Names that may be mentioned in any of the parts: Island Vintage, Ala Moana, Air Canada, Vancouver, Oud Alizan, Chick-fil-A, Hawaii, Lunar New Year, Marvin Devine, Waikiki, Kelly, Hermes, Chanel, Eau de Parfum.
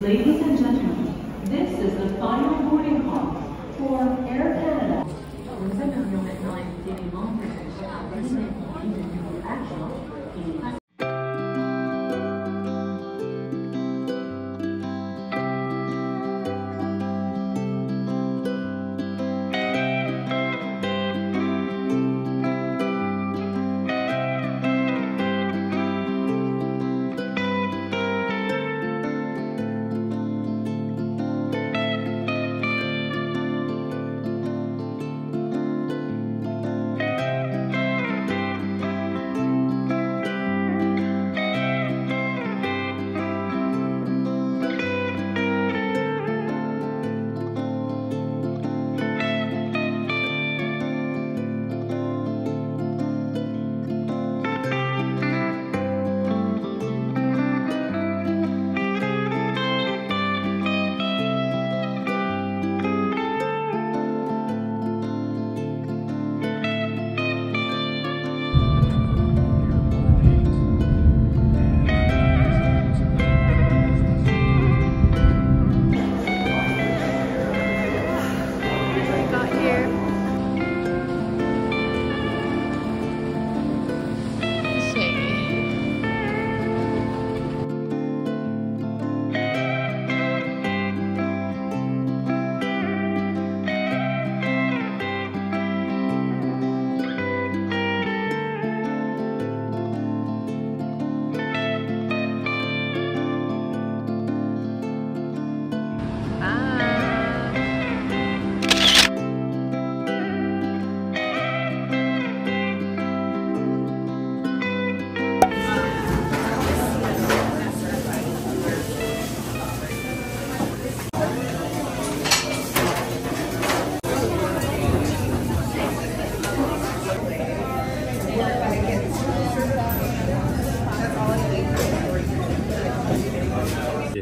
Ladies and gentlemen, this is the final boarding call for Air Canada.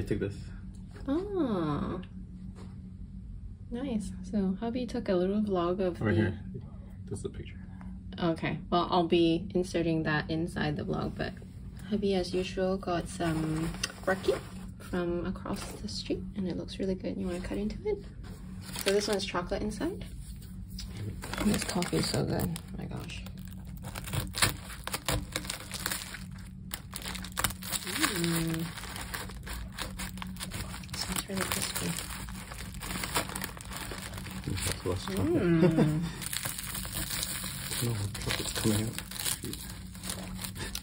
Take this. Oh, nice. So hubby took a little vlog of right here. This is the picture. Okay, well, I'll be inserting that inside the vlog, but hubby as usual got some brekkie from across the street and it looks really good. You want to cut into it? So this one's chocolate inside. And this coffee is so good. Oh my gosh. Mm. Really crispy. Mm.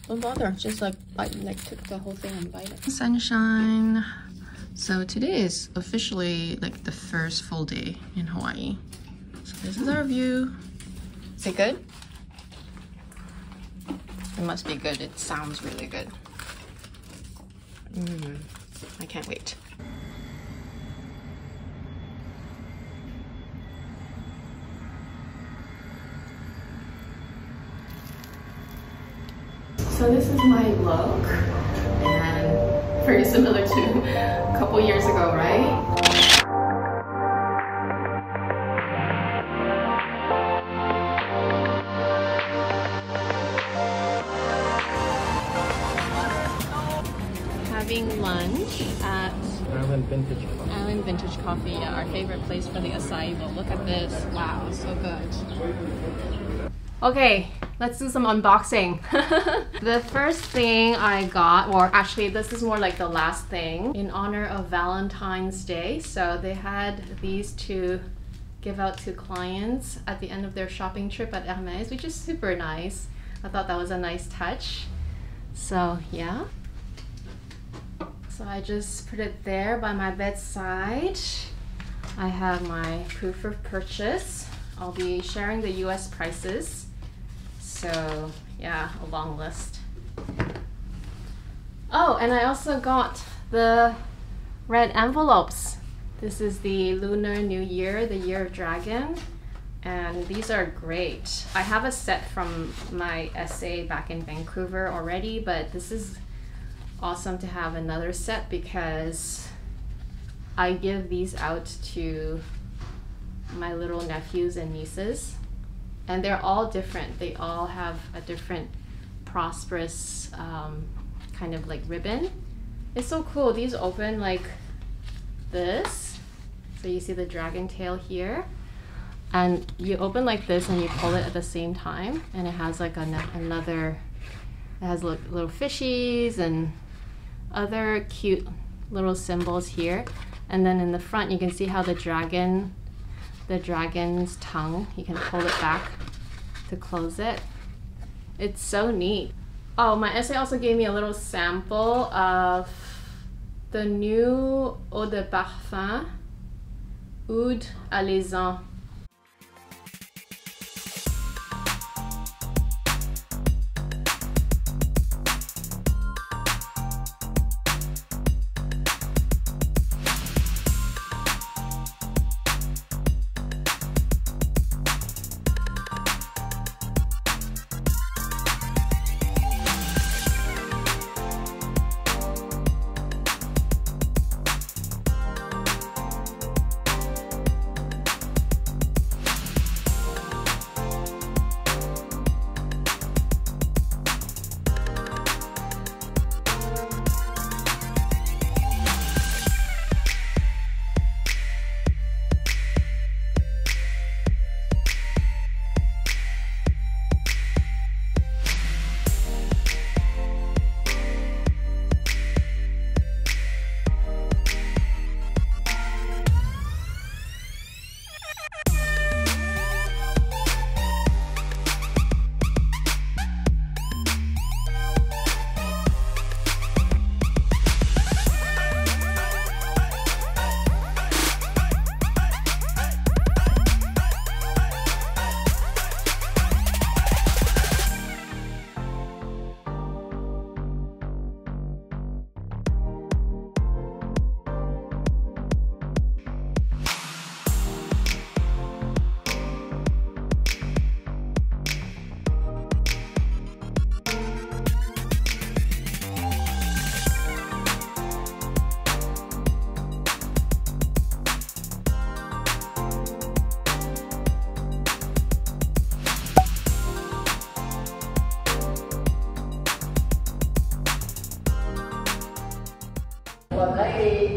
Don't bother, just like took the whole thing and bite it. Sunshine. So today is officially like the first full day in Hawaii. So this is our view. Is it good? It must be good. It sounds really good. Mm. I can't wait. So this is my look, and very similar to a couple years ago, right? Having lunch at Island Vintage Coffee. Island Vintage Coffee, our favorite place for the acai bowl. Look at this, wow, so good. Okay. Let's do some unboxing. The first thing I got, or actually this is more like the last thing, in honor of Valentine's Day. So they had these to give out to clients at the end of their shopping trip at Hermes, which is super nice. I thought that was a nice touch. So yeah. So I just put it there by my bedside. I have my proof of purchase. I'll be sharing the US prices. So yeah, a long list. Oh, and I also got the red envelopes. This is the Lunar New Year, the Year of Dragon. And these are great. I have a set from my essay back in Vancouver already, but this is awesome to have another set because I give these out to my little nephews and nieces. And they're all different. They all have a different prosperous kind of like ribbon. It's so cool. These open like this. So you see the dragon tail here. And you open like this and you pull it at the same time. And it has like another, it has little fishies and other cute little symbols here. And then in the front, you can see how the dragon's tongue, you can pull it back to close it. It's so neat. Oh, my essay also gave me a little sample of the new Eau de Parfum, Oud Alizan.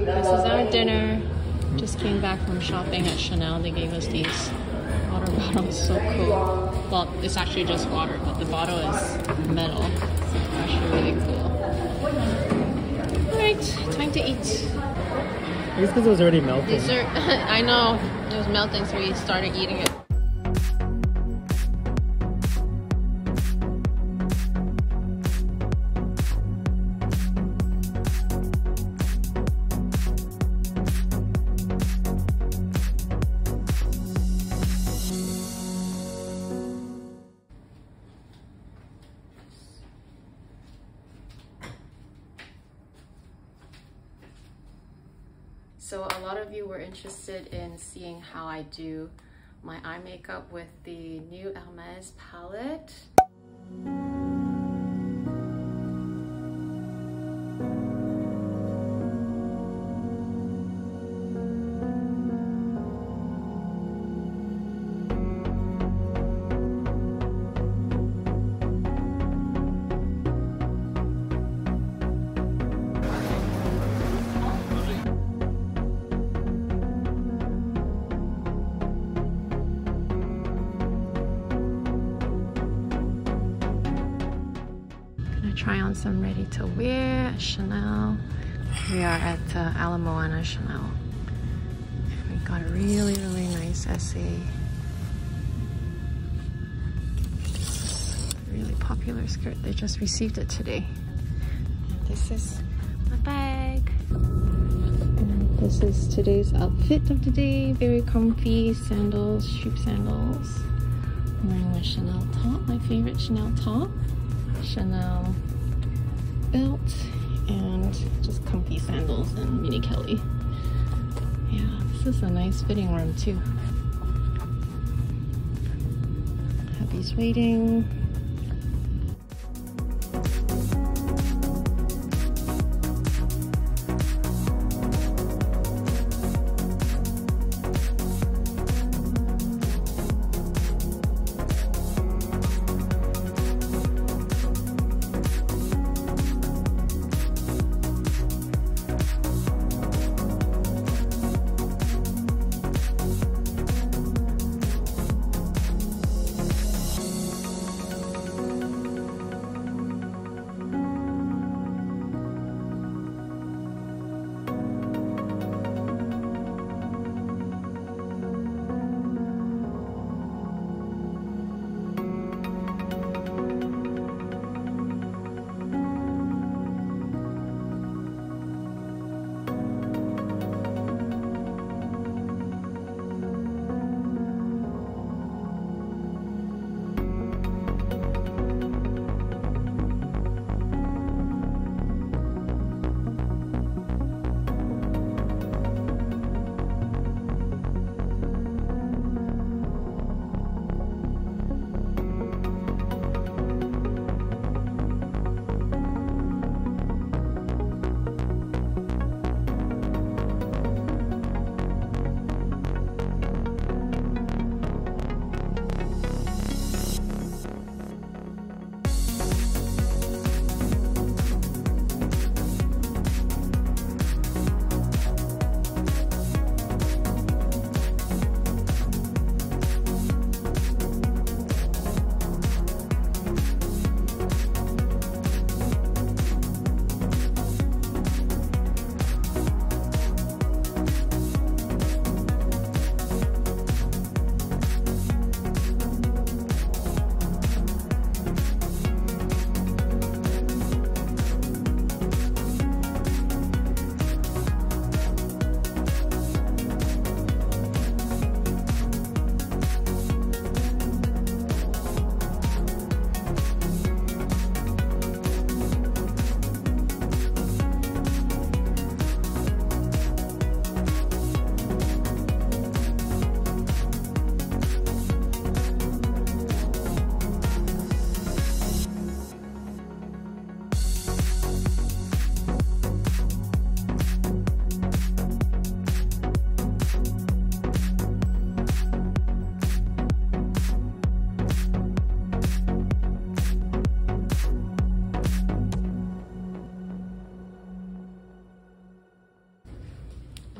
This is our dinner. Just came back from shopping at Chanel. They gave us these water bottles. So cool. Well, it's actually just water, but the bottle is metal. It's actually really cool. Alright, time to eat. I guess because it was already melting. Dessert. I know. It was melting, so we started eating it. So a lot of you were interested in seeing how I do my eye makeup with the new Hermes palette. Try on some ready to wear Chanel. We are at Ala Moana Chanel. And we got a really nice essay. Really popular skirt. They just received it today. This is my bag. And this is today's outfit of the day. Very comfy sandals, sheep sandals. I'm wearing my Chanel top, my favorite Chanel top. Chanel belt and just comfy sandals and mini Kelly. Yeah, this is a nice fitting room too. Happy's waiting.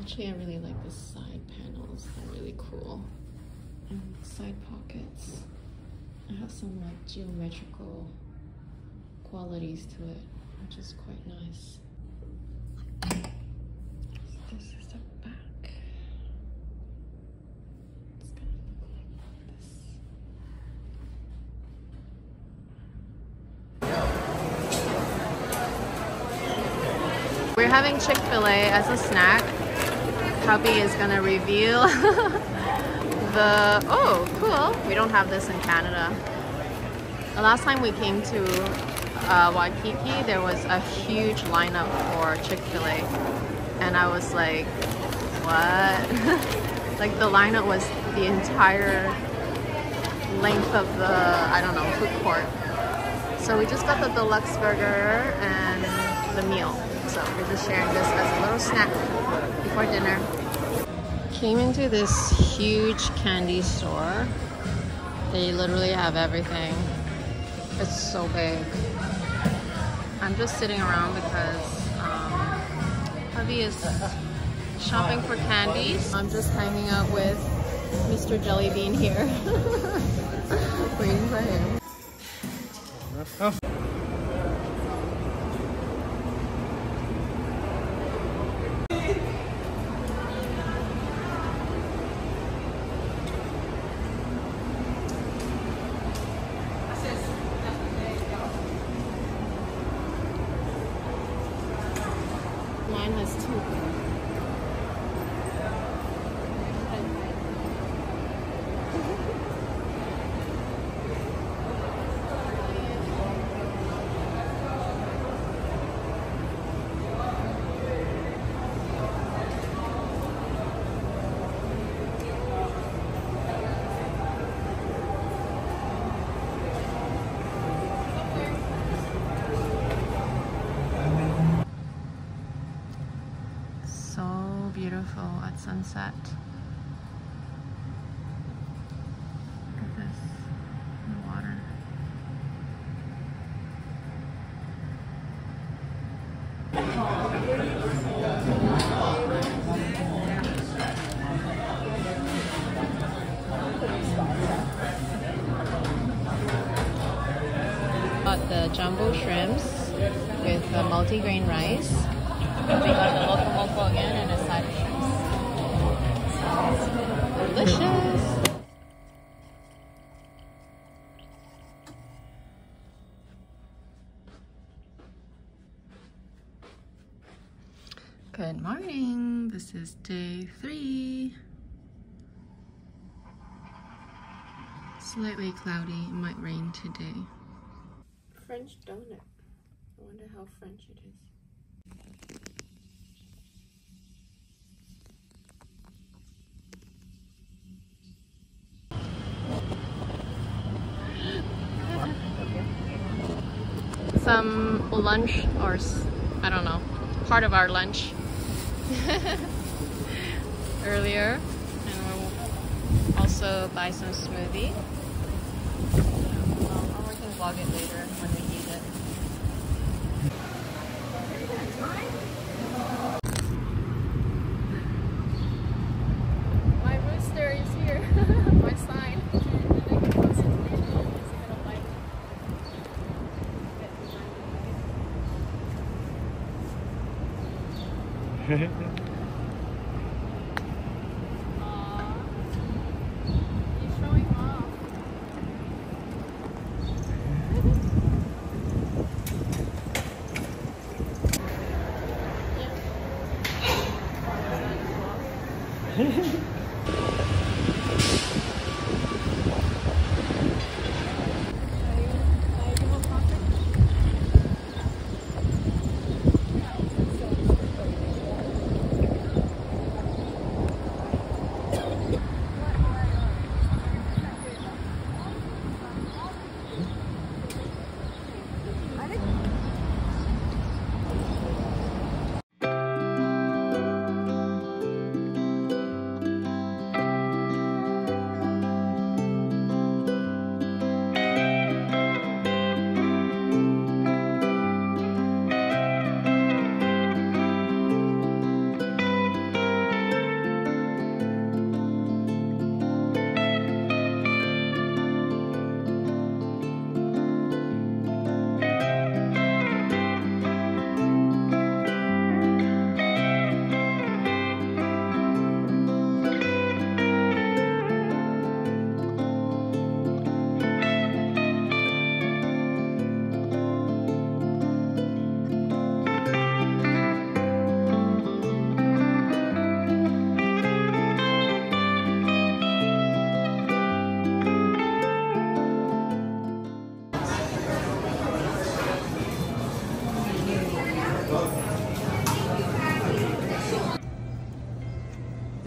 Actually, I really like the side panels. They're really cool. And side pockets. I have some like geometrical qualities to it, which is quite nice. So this is the back. It's gonna look like this. We're having Chick-fil-A as a snack. Hubby is gonna reveal the, oh cool, we don't have this in Canada. The last time we came to Waikiki, there was a huge lineup for Chick-fil-A and I was like, what? Like the lineup was the entire length of the, I don't know, food court. So we just got the deluxe burger and the meal. So we're just sharing this as a little snack before dinner. Came into this huge candy store. They literally have everything. It's so big. I'm just sitting around because hubby is shopping for candies. I'm just hanging out with Mr. Jellybean here. Waiting for him. Oh. At sunset. Look at this, the water. Got the jumbo shrimps with the multi-grain rice. They got the local moko again and a side of shrimp. Delicious! Good morning! This is day 3. Slightly cloudy, it might rain today. French donut. I wonder how French it is. Some lunch, or I don't know, part of our lunch earlier, and we'll also buy some smoothie. I'll work and vlog it later when we eat it. My rooster is here, my sign.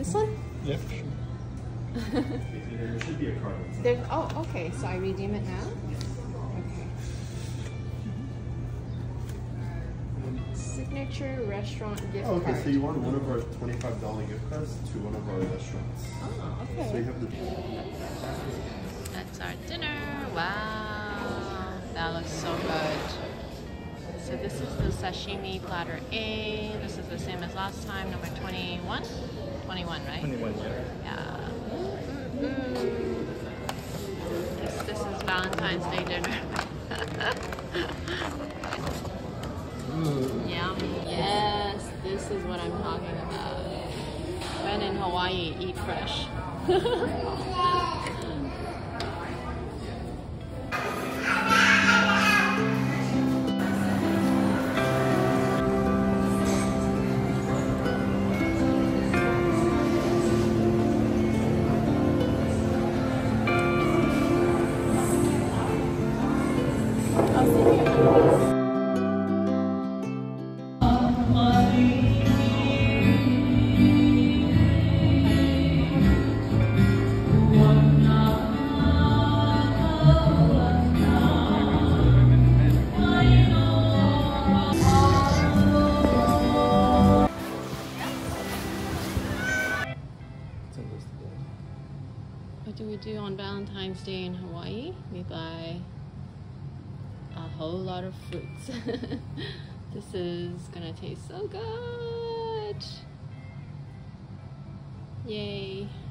This one? Yep. Sure. There should be a card. There, oh, okay. So I redeem it now? Yes. Okay. Signature restaurant gift card. Okay, so you want one of our $25 gift cards to one of our restaurants. Oh, okay. So you have the... That's our dinner. Wow. That looks so good. So this is the sashimi platter A. This is the same as last time, number 21? 21, right? 21, yeah. Yeah. Mm-hmm. This is Valentine's Day dinner. Yummy. Yes, this is what I'm talking about. When in Hawaii, eat fresh. Do on Valentine's Day in Hawaii, we buy a whole lot of fruits. This is gonna taste so good. Yay.